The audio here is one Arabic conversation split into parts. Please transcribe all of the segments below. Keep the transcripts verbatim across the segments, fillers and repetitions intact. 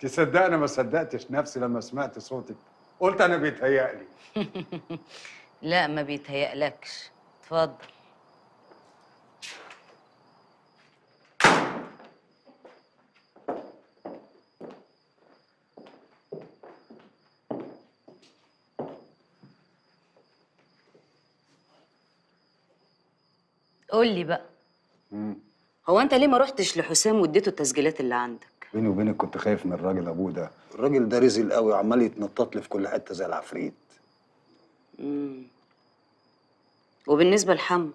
تصدق انا ما صدقتش نفسي لما سمعت صوتك، قلت انا بيتهيألي. لا ما بيتهيألكش، اتفضل. قول لي بقى، مم. هو انت ليه ما رحتش لحسام واديته التسجيلات اللي عندك؟ بيني وبينك كنت خايف من الراجل ابوه ده، الراجل ده رزل قوي عمال يتنطط لي في كل حته زي العفريت. امم وبالنسبه لحمو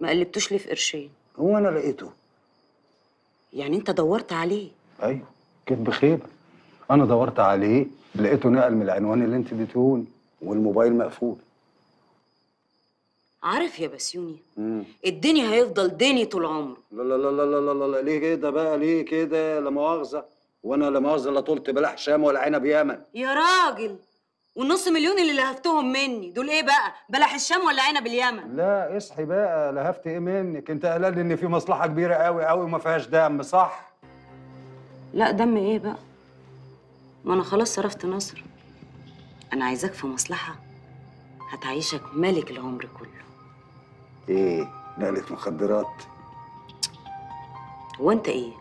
ما قلبتوش ليه في قرشين؟ هو انا لقيته. يعني انت دورت عليه؟ ايوه كدب خيبه، انا دورت عليه لقيته نقل من العنوان اللي انت اديتهوني والموبايل مقفول. عارف يا بسيوني، مم. الدنيا هيفضل ديني طول عمره. لا لا لا لا لا لا ليه كده بقى؟ ليه كده؟ لا مؤاخذه، وانا لا مؤاخذه لا طلت بلا حشام ولا عنب يمن يا راجل. والنص مليون اللي لهفتهم مني دول ايه بقى؟ بلا حشام ولا عنب اليمن؟ لا اصحي بقى، لهفت ايه منك؟ انت قال لي ان في مصلحه كبيره قوي قوي وما فيهاش دم، صح؟ لا دم ايه بقى؟ ما انا خلاص صرفت نصر. انا عايزاك في مصلحه هتعيشك ملك العمر كله. ايه؟ نقلة مخدرات؟ هو انت ايه؟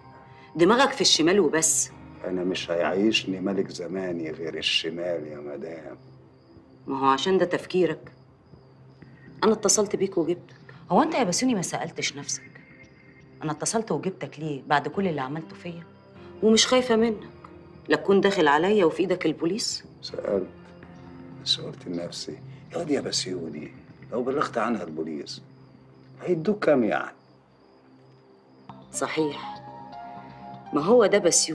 دماغك في الشمال وبس. انا مش هيعيشني ملك زماني غير الشمال يا مدام. ما هو عشان ده تفكيرك انا اتصلت بيك وجبتك. هو انت يا بسوني ما سألتش نفسك انا اتصلت وجبتك ليه بعد كل اللي عملته فيا؟ ومش خايفة منك لا تكون داخل عليا وفي ايدك البوليس؟ سألت بس قلت لنفسي ياض يا بسيوني لو بلغت عنها البوليس هيدوك كام يعني؟ صحيح، ما هو ده بسيوني.